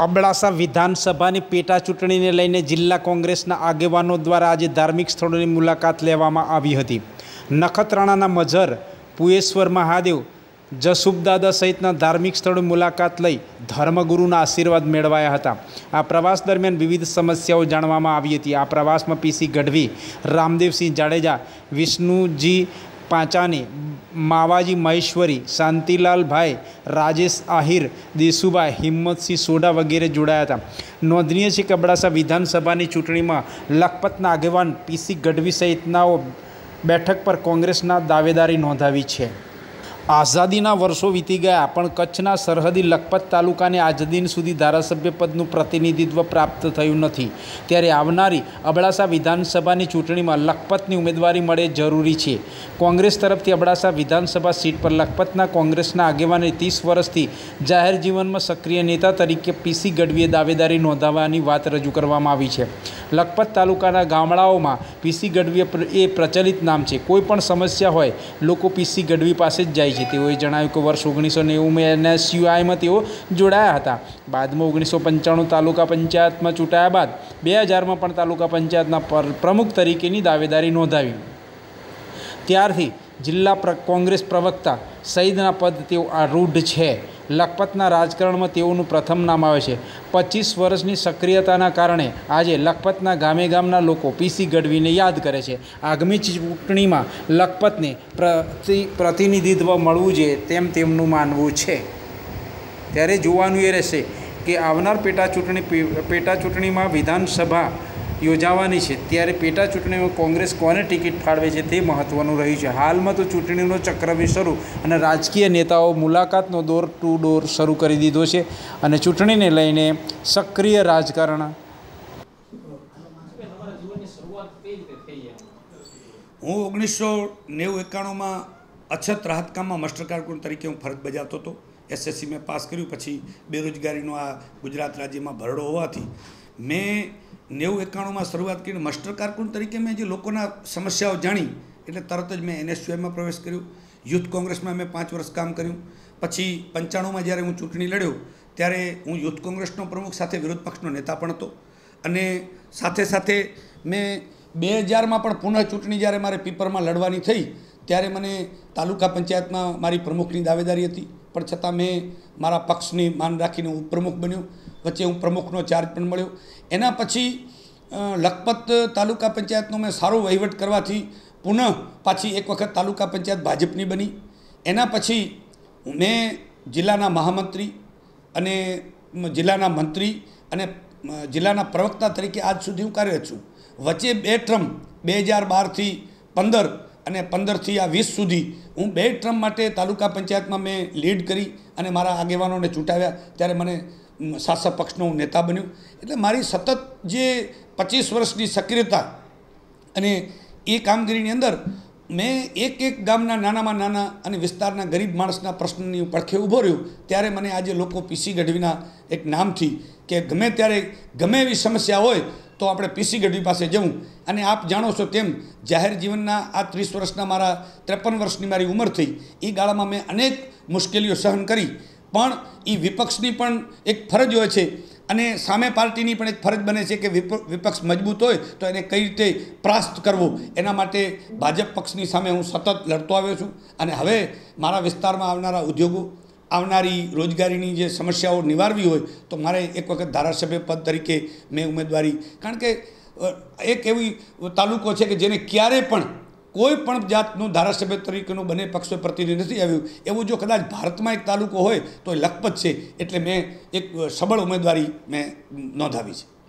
अबड़ासा विधानसभा PETA चूंटणी ने लईने जिला कोंग्रेसना आगेवानो द्वारा आज धार्मिक स्थलों की मुलाकात लेवामां आवी हती। नखत्राणाना मजर, पुएश्वर महादेव, जसूबदादा सहित धार्मिक स्थलों मुलाकात लई धर्मगुरुना आशीर्वाद मेळवाया हता। आ प्रवास दरमियान विविध समस्याओं जाणवामां आवी हती। आ प्रवास में पीसी गढ़वी, रामदेवसिंह जाडेजा, विष्णुजी पांचानी, मावाजी महेश्वरी, शांतिलाल भाई, राजेश आहिर, देशुभाई, हिम्मत सिंह सोढ़ा वगैरह जोड़ाया था। नोधनीय है कि अबड़ासा विधानसभा चूंटणी में लखपतना आगेवान पीसी गढ़वी सहितनाओ बैठक पर कांग्रेसना दावेदारी नोंधावी है। आज़ादीना वर्षों वीती गया पण कच्छना सरहदी लखपत तालुकाने आज दिन सुधी धारासभ्य पदनुं प्रतिनिधित्व प्राप्त थयुं नथी, त्यारे आवनारी अबड़ासा विधानसभानी चूंटणीमां लखपतनी उमेदवारी मळे जरूरी छे। कांग्रेस तरफथी अबड़ासा विधानसभा सीट पर लखपतना कांग्रेसना आगेवाने 30 वर्षथी जाहेर जीवनमां सक्रिय नेता तरीके पीसी गढ़वीए दावेदारी नोंधाववानी वात रजू करवामां आवी छे। लखपत तालुकाना गामडाओमां पीसी गढ़वी ए प्रचलित नाम छे। कोईपण समस्या होय लोको पीसी गढ़वी पासे ज जाए। जणाव्युं के वर्ष 1990 में NSUI में जोड़ाया था। बाद में 1995 तालुका पंचायत में चूंटाया बाद 2000 में तालुका पंचायत प्रमुख तरीके दावेदारी नोंधावी। त्यारथी जिला कांग्रेस प्रवक्ता सहितना पद आरूढ़ है। लखपतना राजकारण में तेओनुं प्रथम नाम आवे छे। 25 वर्षनी सक्रियताना कारणे आजे लखपतना गामे गामना लोको पीसी गढ़वीने याद करे छे। आगामी चूंटणीमां लखपतने प्रतिनिधित्व मळवुं जोईए तेम तेमनुं मानवुं छे। त्यारे जोवानुं ए रहेशे के आवनार पेटा चूंटणीमां विधानसभा योजावानी छे, त्यारे पेटा चूंटणी में कांग्रेस कोने टिकीट फाळवे छे ते महत्वनुं रह्युं छे। हाल में तो चूंटणीनो चक्रव्यूह शरू अने राजकीय नेताओं मुलाकातनो दौर टू डोर शरू करी दीधो छे अने चूंटणीने लईने सक्रिय राजकारण। हूँ 1990-91 में अछत राहत काम में मास्टर कारकुन तरीके हूँ फरज बजावतो हतो। SSC में पास कर्युं पछी बेरोजगारीनो आ गुजरात राज्य में भरड़ो होवाथी मैं 90-91 में शुरुआत की मास्टर कारकुन तरीके मैं जो लोग समस्याओं जाणी एटले तरत ज मैं NSUI में प्रवेश कर्यो। यूथ कांग्रेस में मैं 5 वर्ष काम कर्युं। पछी 95 में जयरे हूँ चूंटणी लड़्यो त्यारे हूँ यूथ कांग्रेसनो प्रमुख साथे विरोध पक्षनो नेता पण हतो अने साथे साथे मैं 2000 में पण पुनः चूंटणी जयरे मारे पीपर में लड़वानी थई त्यारे मने तालुका पंचायत में मारी प्रमुखनी दावेदारी हती पण छतां मैं मारा पक्षनी मान राखीने हूँ प्रमुख बन्यो। वच्चे हूँ प्रमुखनो चार्ज पण मळ्यो। एना पछी लखपत तालुका पंचायतनो मैं सारो वहीवट करवाथी पुनः पाછી एक वखत तालुका पंचायत भाजपनी बनी। एना पछी मैं जिल्लाना महामंत्री अने जिल्लाना मंत्री अने जिल्लाना प्रवक्ता तरीके आज सुधी हूँ कार्यरत छूँ। वच्चे 2 ट्रम 2012 थी 15 अने 15 थी 20 सुधी हूँ 2 ट्रम माटे तालुका पंचायत में मैं लीड करी अने मारा आगेवानोने चूंटाव्या त्यारे मने शासक पक्षनो हूँ नेता बन्यो। एटले मारी सतत जे 25 वर्षनी सक्रियता अने ए कामगीरीनी अंदर मैं एक गामना नानामां नाना अने विस्तारना गरीब माणसना प्रश्ननी परखे ऊभो रह्यो त्यारे मने आजे लोको पीसी गढ़वीना एक नामथी के गमे त्यारे गमे एवी समस्या होय तो आपणे पीसी गढ़वी पासे जवुं। अने आप जाणो छो तेम जाहेर जीवनना आ 30 वर्षना मारा 53 वर्षनी मारी उमर थई ए गाळामां मैं अनेक मुश्केलीओ सहन करी पण ई विपक्षनी पण एक फरज होय छे अने सामे पार्टीनी पण एक फरज बने छे के विपक्ष मजबूत होय तो एने कई रीते परास्त करवो। एना माटे भाजप पक्षनी सामे हूँ सतत लड़तो आव्यो छुं अने हवे मारा विस्तारमां आवनारा उद्योगों आवनारी रोजगारीनी जे समस्याओं निवारवी होय तो मारे एक वखत धारासभ्य पद तरीके मैं उमेदवारी कारण के एक एवी तालुको छे के जेने क्यारे पण कोईपण जातनुं धारासभ्य तरीकेनुं बने पक्षों प्रतिनिधि नहीं आव्युं एवुं जो कदाच भारत में एक तालुको होय तो लखपत छे एटले मैं एक सबळ उमेदवारी मैं नोंधावी छे।